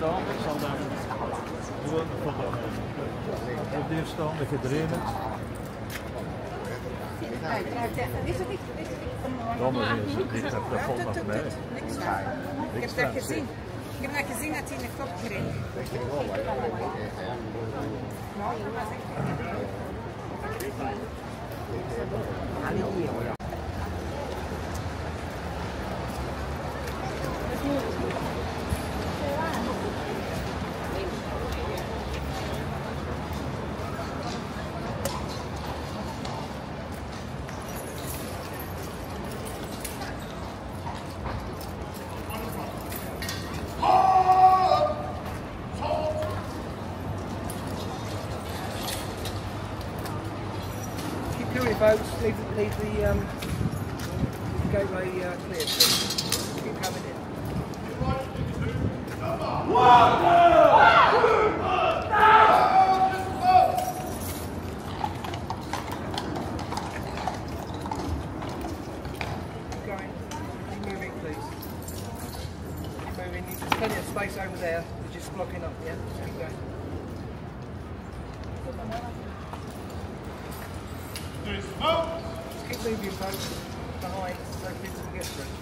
staan, ik zal daar gewoon op de staan, een beetje dreven. Is het niet? Dan is het niet, dat valt nog mee. Ik heb dat gezien. Ik heb dat gezien dat hij in de kop kreeg. Folks, leave the gateway clear, please. Keep coming in. Keep going. Keep moving, please. Keep moving. There's plenty of space over there. We're just blocking up, yeah? Keep going. Just keep leaving your folks behind so kids can get through.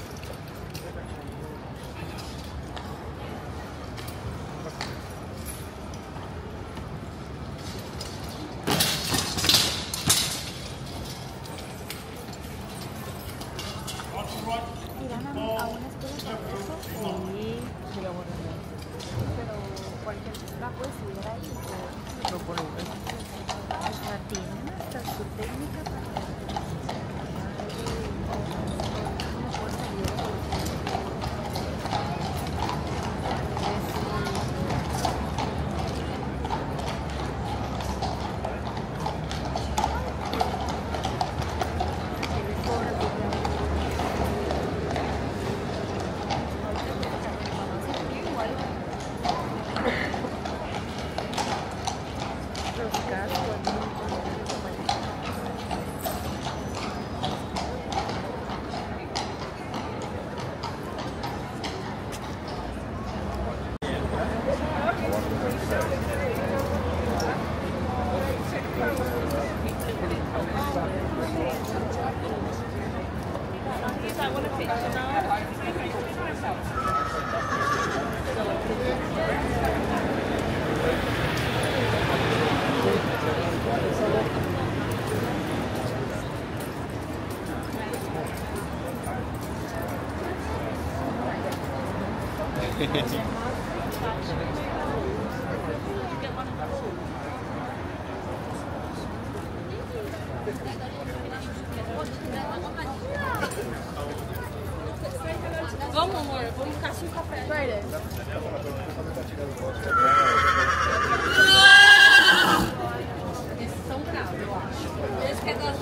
Vamos, amor, vamos ficar sem café. Esses são graves, eu acho. Eles querem dar as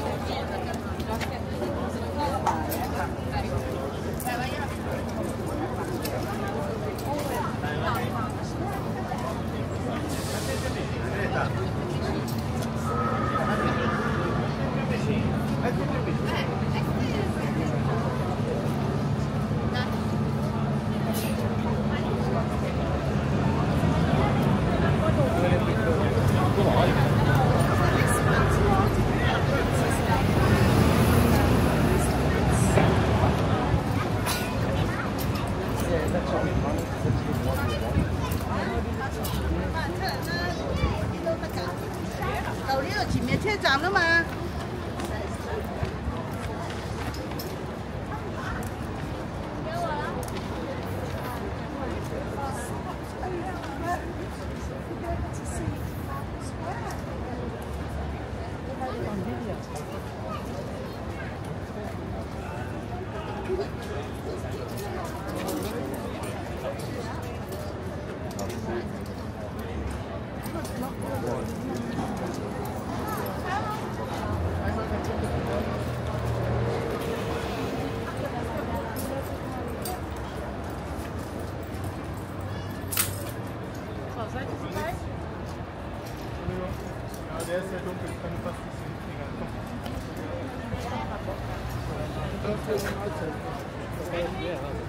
Thank you. Every couple of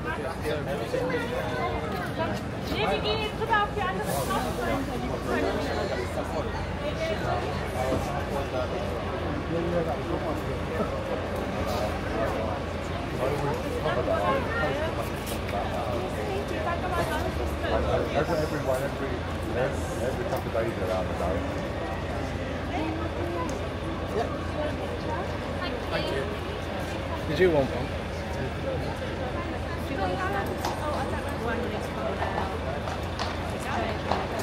days around the day. Yeah. Thank you. Did you want one? Oh, I don't know. One next one.